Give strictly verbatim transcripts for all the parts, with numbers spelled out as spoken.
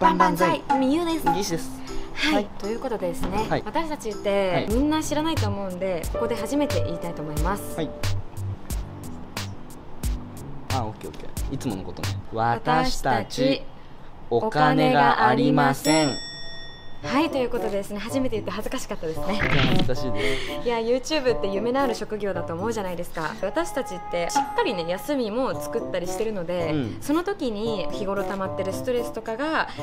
万々歳、みゆです。西です。はい、ということでですね、はい、私たちってみんな知らないと思うんで、ここで初めて言いたいと思います。はい。あ、オッケーオッケー。いつものことね。私たちお金がありません。はい、ということでですね、初めて言って恥ずかしかったですね。恥ずかしいです。いや、YouTube って夢のある職業だと思うじゃないですか。私たちってしっかりね、休みも作ったりしてるので、うん、その時に日頃溜まってるストレスとかがバーン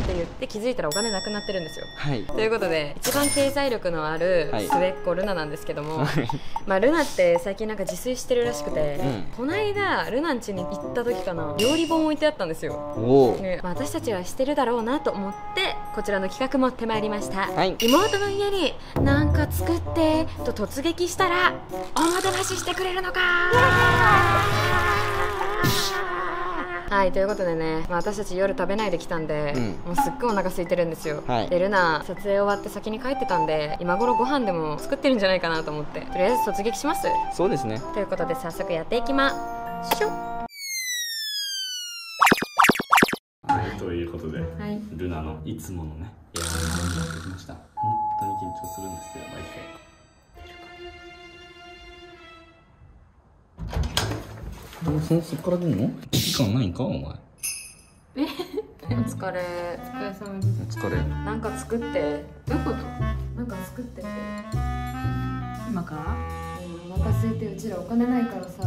って言って気づいたらお金なくなってるんですよ。はい、ということで、一番経済力のある末っ子ルナなんですけども、はい、まあルナって最近なんか自炊してるらしくて、うん、この間ルナん家に行った時かな、料理本置いてあったんですよ。おー。ね、まあ、私たちはしてるだろうなと思ってこちらの企画持ってまいりました。はい、妹の家になんか作ってと突撃したらおもてなししてくれるのか。はい、ということでね、まあ、私たち夜食べないで来たんで、うん、もうすっごいお腹空いてるんですよ。はい、でルナ撮影終わって先に帰ってたんで、今頃ご飯でも作ってるんじゃないかなと思って、とりあえず突撃します。そうですね。ということで早速やっていきましょう。ということで、はい、ルナのいつものね、やばいものになってきました。本当に緊張するんですよ、毎回。出るか。そ、そっから出るの？時間ないんか、お前。え、お疲れ、お疲れ様です。お疲れ。なんか作って、どういうこと？なんか作ってて。今から？うん、お腹空いて、うちらお金ないからさ。ちょっ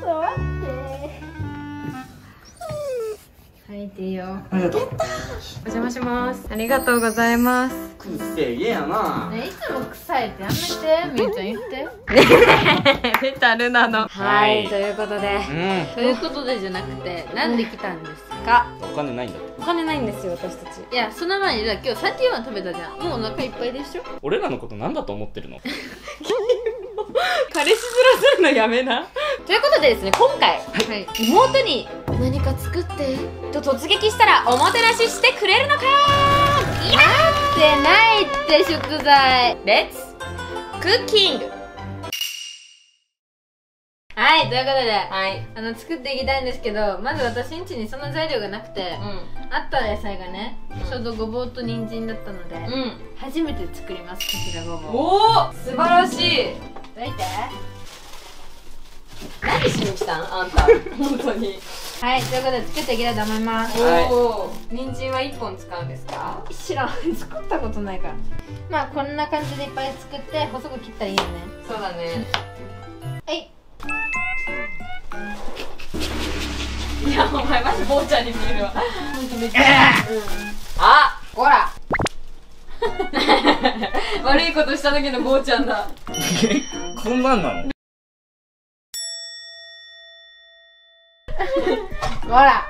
と待って。入っていいよ。ありがとう。お邪魔します。ありがとうございます。くせえ家やな。ね、いつも臭いってやめて、みーちゃん言って。ねえ、出たルナの。はい、ということで。ということでじゃなくて、なんで来たんですか。お金ないんだって。お金ないんですよ、私たち。いや、その前に、じゃ、今日さっきは食べたじゃん。もうお腹いっぱいでしょ。俺らのことなんだと思ってるの。彼氏面するのやめな。ということでですね、今回、はい、妹に何か作ってと突撃したらおもてなししてくれるのか。いやってないって食材。レッツクッキング。はい、ということで、はい、あの作っていきたいんですけど、まず私ん家にその材料がなくて、うん、あった野菜がね、うん、ちょうどごぼうと人参だったので、うん、初めて作ります。こちらごぼう。おお、素晴らしい。どいて。何しに来たんあんた。本当に。はい、ということで作っていきたいと思います。おお、人参はいっぽん使うんですか。知らん、作ったことないから。まあこんな感じでいっぱい作って細く切ったらいいよね。そうだね。はい、いやお前マジ坊ちゃんに見えるわ。本当めっちゃ、えーうん、あっほら悪いことしただけの坊ちゃんだ。こんなんなの。ほら。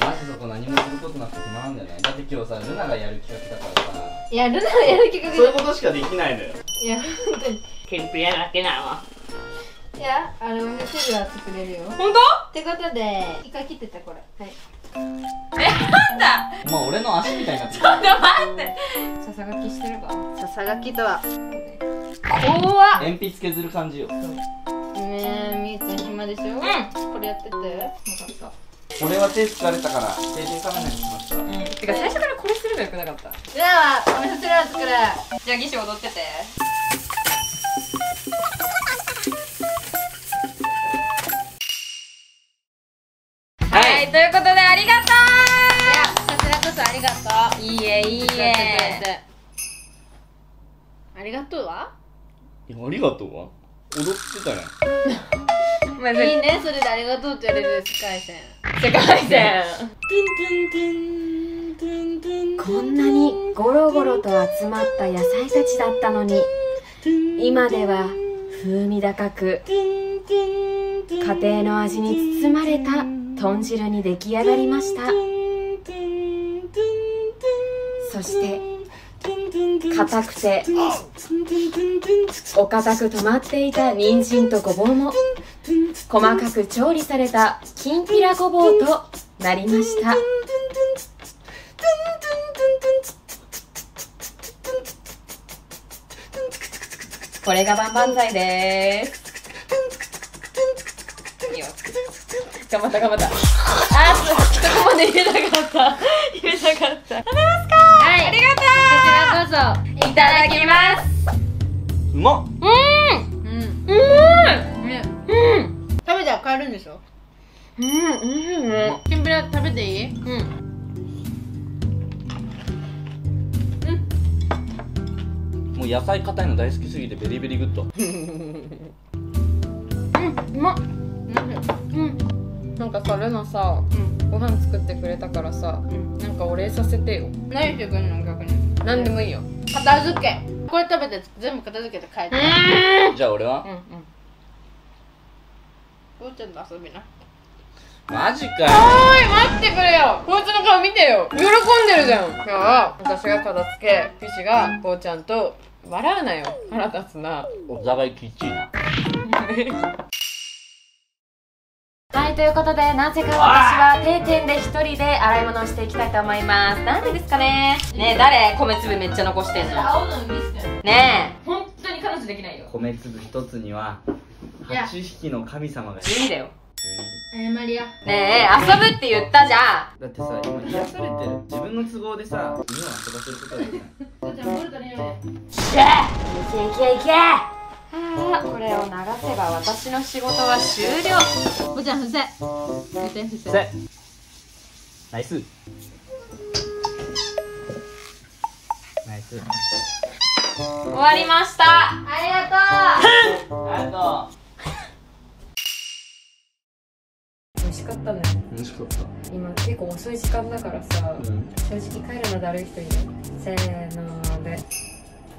マジそこ何もすることなくて暇なんだよね。だって今日さ、ルナがやる企画だからさ。いや、ルナがやる企画。そういうことしかできないんだよ。いや、本当に。ケンプやらけないわ。いや、あれお店では作れるよ。本当？ってことで、一回切ってたこれ。はい。え、なんだ。まあ俺の足みたいになってる。ちょっと待って。ささがきしてるか。ささがきとは怖っ。鉛筆削る感じよ。ねえ、みーちゃん暇でしょ。うん、これやっててよかった。俺は手疲れたから定点カメラにしました。うん、てか最初からこれすればよくなかった。じゃあお味噌汁を作る。じゃあ義手踊ってて。はい、ということでありがとう。いや、こちらこそありがとう。いいえ、いいえ。ありがとうは？いや、ありがとうは？踊ってたやん。いいね、それでありがとうって言われる世界線。世界線。こんなにゴロゴロと集まった野菜たちだったのに、今では風味高く家庭の味に包まれた豚汁に出来上がりました。そして硬くてお堅く止まっていた人参とごぼうも細かく調理されたきんぴらごぼうとなりました。これが万々歳です。頑張った頑張った。あー、そこまで入れなかった。入れなかった。食べますか。はい。ありがとう。こちらこそ。いただきます。うまっ。うん。うん。うまい。うん。食べたら変えるんでしょ。うん、美味しいね。きんぴら食べていい？うん。もう野菜硬いの大好きすぎてベリベリグッド。うん、うまっ。うん。なんかさ、ルナさ、うん、ご飯作ってくれたからさ、うん、なんかお礼させてよ。何してくんの逆に？何でもいいよ。片付け。これ食べて全部片付けて帰って。じゃあ俺は？うんうん。父ちゃんと遊びな。マジかよ。おい、待ってくれよ。こいつの顔見てよ。喜んでるじゃん。今日は私が片付け、ピシがこうちゃんと笑うなよ。腹立つな。お互いきっちいな。はい、ということで、なぜか私は定点で一人で洗い物をしていきたいと思います。なんでですかね。ねえ、誰、米粒めっちゃ残してんの。ねえ、本当に彼女できないよ。米粒一つには八匹の神様が。いいんだよ。謝りや。ねえ、遊ぶって言ったじゃん。だってさ、今癒されてる自分の都合でさ、犬を遊ばせることはできない。父ちゃん、ボルトにいるね。いけいけいけいけ。ああ、これを流せば私の仕事は終了。父ちゃん、伏せ。伏せ、伏せ。ナイス。ナイス。終わりました。ありがとう。ありがとう。美味しかったね。美味しかった。今結構遅い時間だからさ、うん、正直帰るのだるい人いる。せーので、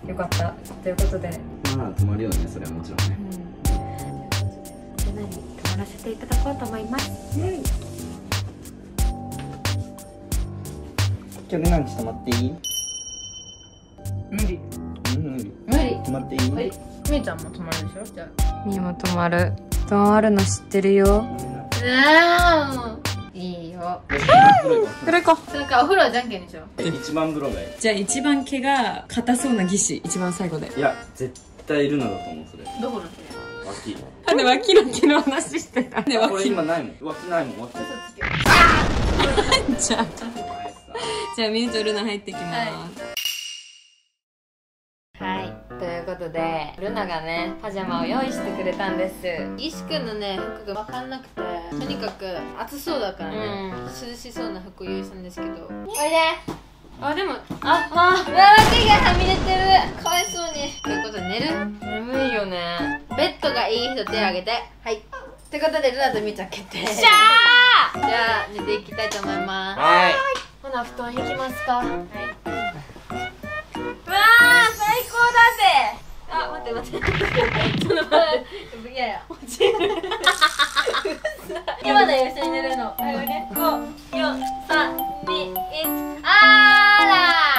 よかった。ということで。まあ止まるよね、それはもちろんね。うん。ルナに泊まらせていただこうと思います。うん。今日ルナんち泊まっていい？無理。うん、無理。無理。泊まっていい？はい。みーちゃんも泊まるでしょ？じゃあ。みーも泊まる。泊まるの知ってるよ。うん、いいよ。黒い子。それかお風呂じゃんけんにしよう。一番風呂がいい。じゃあ一番毛が硬そうな義肢、一番最後で。いや、絶対いるのだと思う、それ。どこの毛？脇。あれ、脇の毛の話してた。ね、脇。これ今ないもん。脇ないもん、脇。じゃあ、じゃあミュートルナ入ってきます。はい。ということで、ルナがね、パジャマを用意してくれたんです。石くんのね、服が分かんなくて、とにかく暑そうだからね、うん、涼しそうな服を用意したんですけど、おいで。あ、でも、あ、あ、うわ、脇がはみ出てる。かわいそうに。ということで、寝る。眠いよね。ベッドがいい人手を挙げて。はい、ということで、ルナとみーちゃん決定。しゃー。じゃあ、寝ていきたいと思います。はい。ほな、布団引きますか。はい。あ、待って待って。ちょっと待って。いやいや。落ちる。今だよ、一緒に寝るの。はい、ね。五、四、三、二、一。あ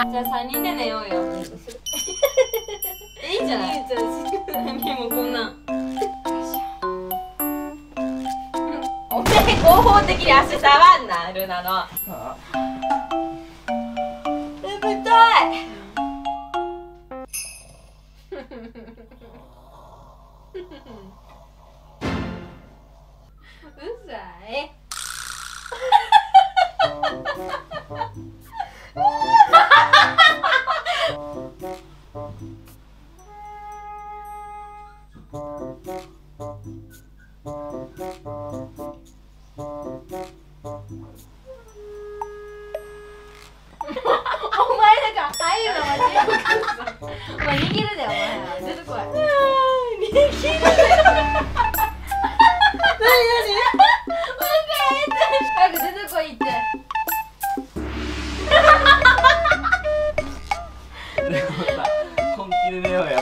ら。じゃあ三人で寝ようよ。いいんじゃない？みーもこんな。お前合法的に足触んな、ルナの。え、ぶたい。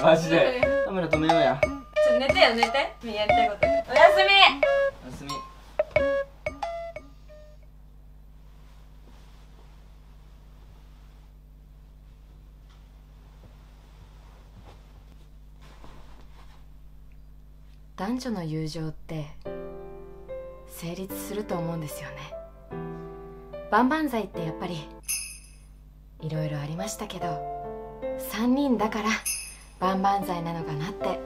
マジでカメラ止めようや。ちょっと寝てよ、寝て。みーやりたいこと。おやすみ。おやすみ。男女の友情って成立すると思うんですよね。万々歳ってやっぱりいろいろありましたけど、さんにんだから万々歳なのかなって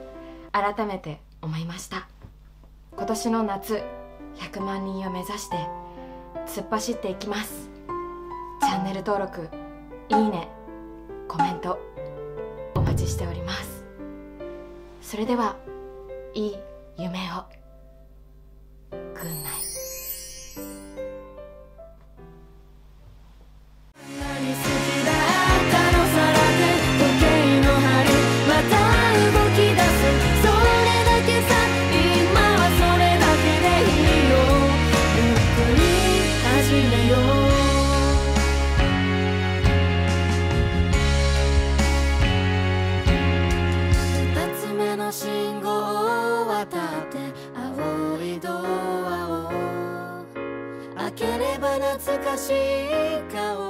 改めて思いました。今年の夏、ひゃくまんにんを目指して突っ走っていきます。チャンネル登録、いいね、コメントお待ちしております。それでは、いい夢を。グッナイト。信号を渡って青いドアを開ければ懐かしい顔